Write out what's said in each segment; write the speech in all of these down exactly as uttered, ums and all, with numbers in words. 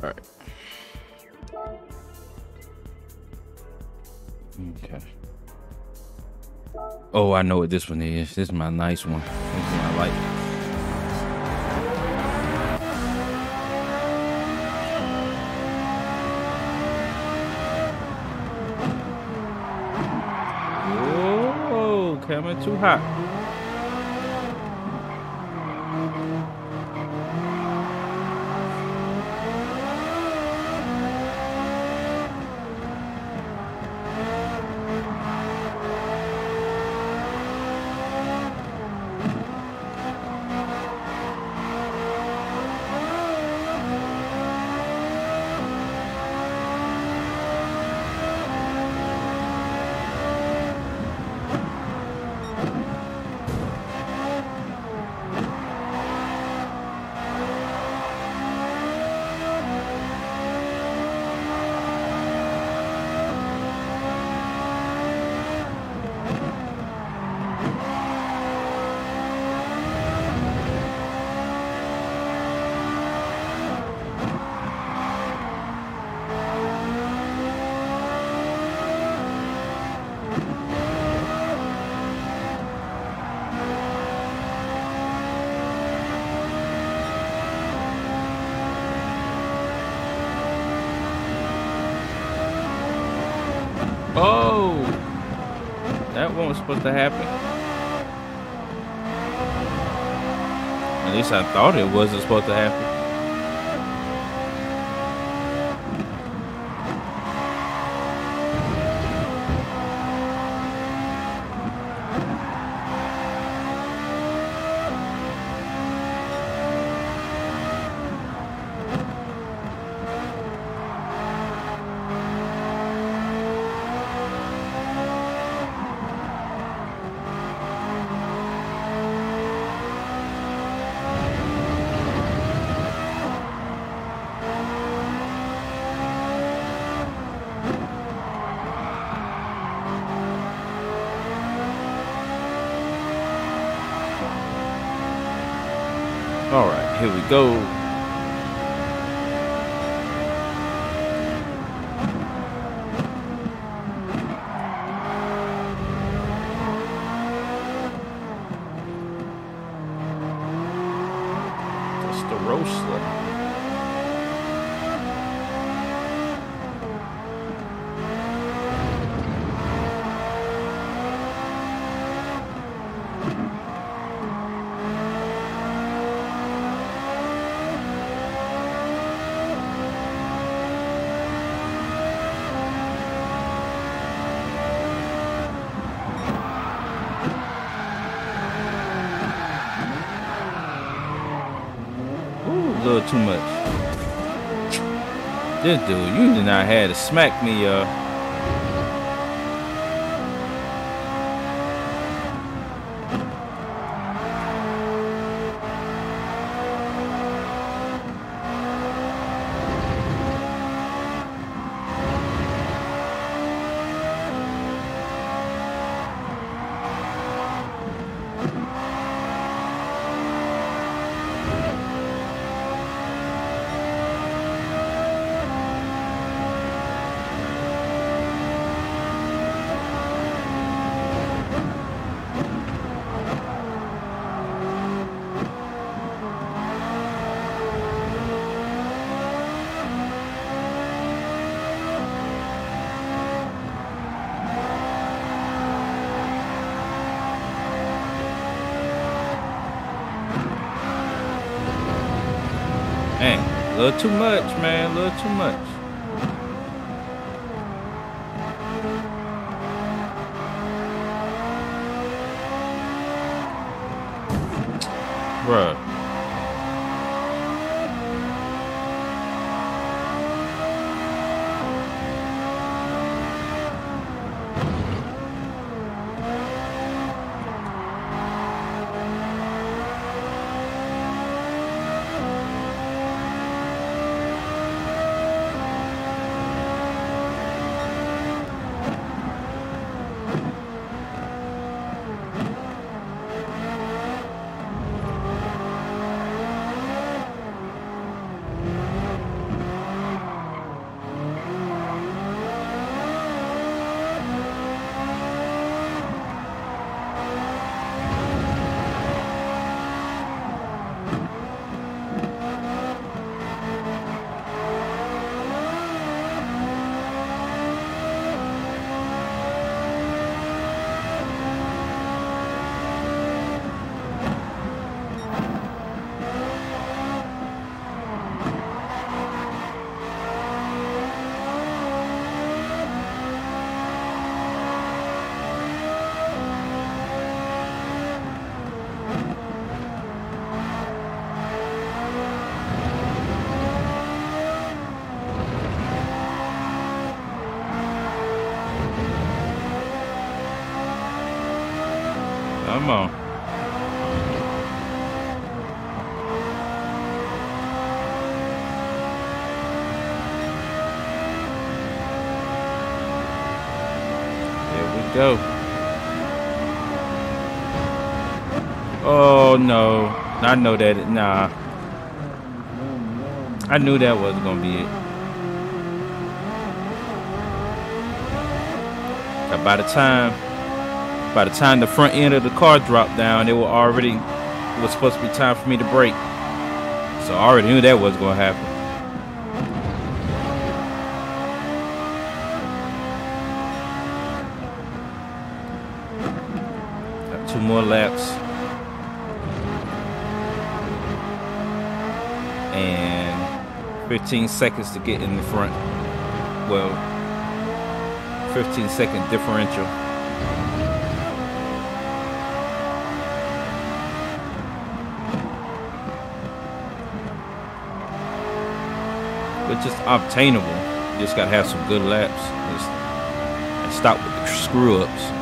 All right. Okay. Oh, I know what this one is. This is my nice one. This is my light. Camera too hot. Oh, that wasn't supposed to happen. At least I thought it wasn't supposed to happen. All right, here we go. That's the roast. A little too much. This dude, you did not have to smack me, uh. Man, a little too much, man, a little too much. Bruh. Come on. There we go. Oh no. I know that it, nah. I knew that was gonna be it. By the time, by the time the front end of the car dropped down, it was already it was supposed to be time for me to brake. So I already knew that was gonna happen. Got two more laps, and fifteen seconds to get in the front. Well. fifteen second differential. It's just obtainable. You just gotta have some good laps and stop with the screw ups.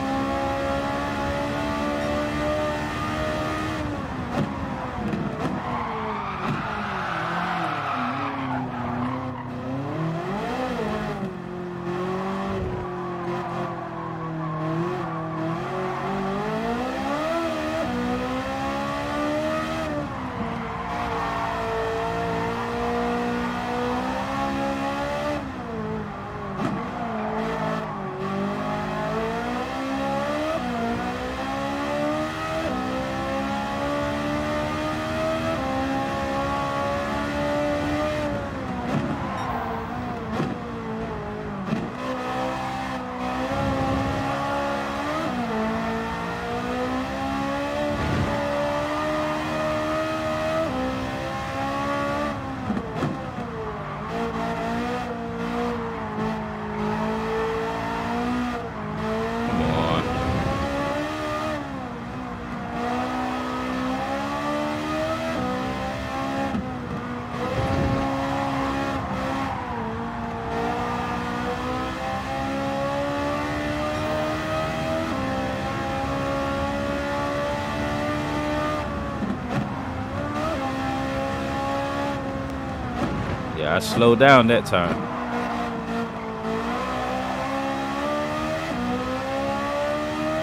I slowed down that time.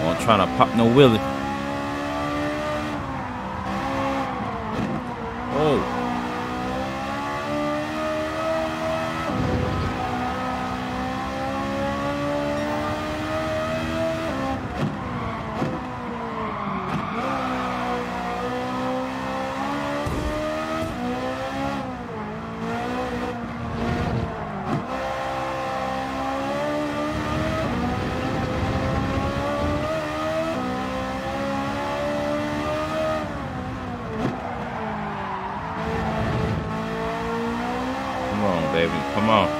Won't try to pop no wheelie. Oh. Come on.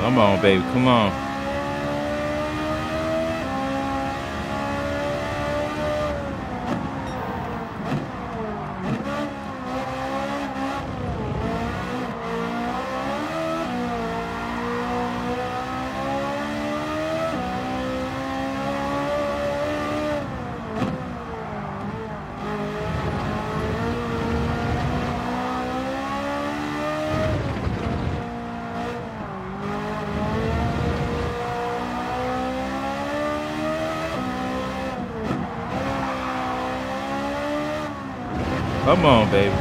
Come on, baby, come on. Come on, baby.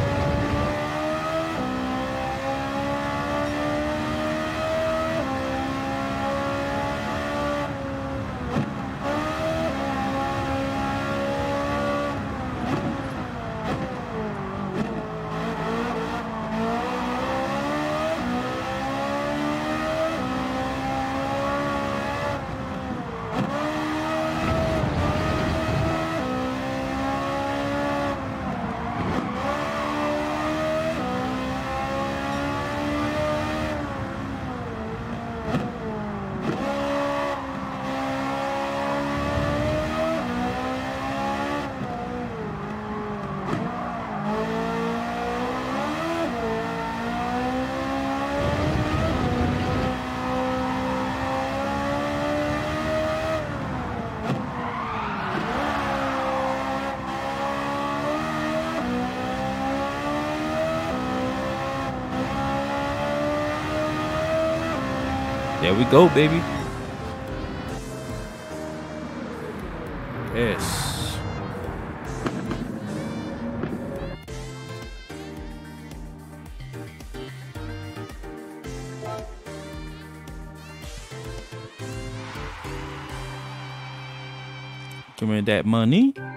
There we go, baby. Yes. Give me that money.